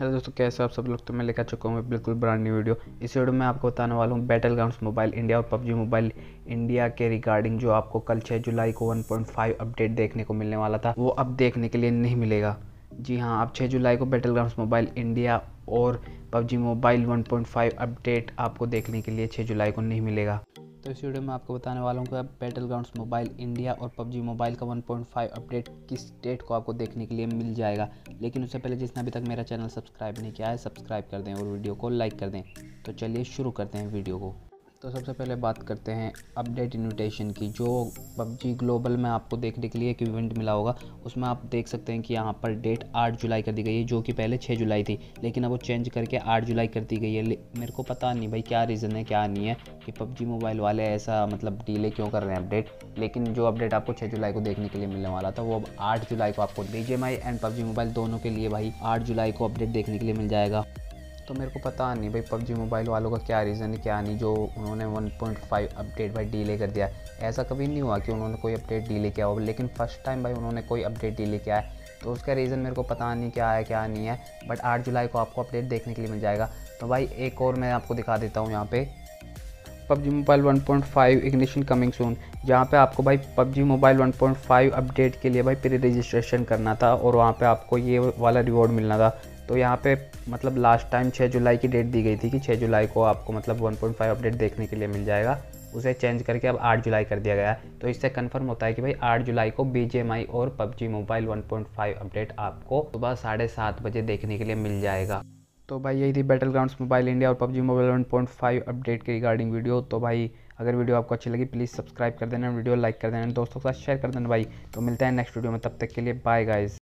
Hello दोस्तों, कैसे आप सब लोग। तो मैं लेकर चुका हूँ बिल्कुल ब्रांड न्यू वीडियो। इस वीडियो में आपको बताने वाला हूँ बैटल ग्राउंड्स मोबाइल इंडिया और PUBG मोबाइल इंडिया के रिगार्डिंग जो आपको कल 6 जुलाई को 1.5 अपडेट देखने को मिलने वाला था, वो अब देखने के लिए नहीं मिलेगा। जी हाँ, अब 6 जुलाई को बैटल ग्राउंड्स मोबाइल इंडिया और PUBG मोबाइल 1.5 अपडेट आपको देखने के लिए 6 जुलाई को नहीं मिलेगा। तो इस वीडियो में आपको बताने वाला हूँ कि अब बैटलग्राउंड्स मोबाइल इंडिया और PUBG मोबाइल का 1.5 अपडेट किस डेट को आपको देखने के लिए मिल जाएगा। लेकिन उससे पहले जिसने अभी तक मेरा चैनल सब्सक्राइब नहीं किया है, सब्सक्राइब कर दें और वीडियो को लाइक कर दें। तो चलिए शुरू करते हैं वीडियो को। तो सबसे पहले बात करते हैं अपडेट इन्विटेशन की, जो PUBG ग्लोबल में आपको देखने के लिए एक इवेंट मिला होगा। उसमें आप देख सकते हैं कि यहाँ पर डेट 8 जुलाई कर दी गई है, जो कि पहले 6 जुलाई थी, लेकिन अब वो चेंज करके 8 जुलाई कर दी गई है। मेरे को पता नहीं भाई क्या रीज़न है क्या नहीं है कि PUBG मोबाइल वाले ऐसा मतलब डिले क्यों कर रहे हैं अपडेट। लेकिन जो अपडेट आपको 6 जुलाई को देखने के लिए मिलने वाला था वो अब 8 जुलाई को आपको BGMI एंड PUBG मोबाइल दोनों के लिए भाई 8 जुलाई को अपडेट देखने के लिए मिल जाएगा। तो मेरे को पता नहीं भाई PUBG मोबाइल वालों का क्या रीज़न है क्या नहीं, जो उन्होंने 1.5 अपडेट भाई डिले कर दिया। ऐसा कभी नहीं हुआ कि उन्होंने कोई अपडेट डिले किया हो, लेकिन फर्स्ट टाइम भाई उन्होंने कोई अपडेट डिले किया है। तो उसका रीज़न मेरे को पता नहीं क्या है क्या नहीं है, बट 8 जुलाई को आपको अपडेट देखने के लिए मिल जाएगा। तो भाई एक और मैं आपको दिखा देता हूँ यहाँ पे PUBG Mobile 1.5 ignition coming soon, जहाँ पे आपको भाई PUBG मोबाइल 1.5 अपडेट के लिए भाई प्री रजिस्ट्रेशन करना था और वहाँ पे आपको ये वाला रिवॉर्ड मिलना था। तो यहाँ पे मतलब लास्ट टाइम 6 जुलाई की डेट दी गई थी कि 6 जुलाई को आपको मतलब 1.5 अपडेट देखने के लिए मिल जाएगा। उसे चेंज करके अब 8 जुलाई कर दिया गया है। तो इससे कंफर्म होता है कि भाई 8 जुलाई को BGMI और PUBG मोबाइल 1.5 अपडेट आपको सुबह 7:30 बजे देखने के लिए मिल जाएगा। तो भाई यही थी बैटल ग्राउंड्स मोबाइल इंडिया और PUBG मोबाइल 1.5 अपडेट के रिगार्डिंग वीडियो। तो भाई अगर वीडियो आपको अच्छी लगी प्लीज़ सब्सक्राइब कर देना, वीडियो लाइक कर देना, दोस्तों के साथ शेयर कर देना भाई। तो मिलते हैं नेक्स्ट वीडियो में, तब तक के लिए बाय गाइज।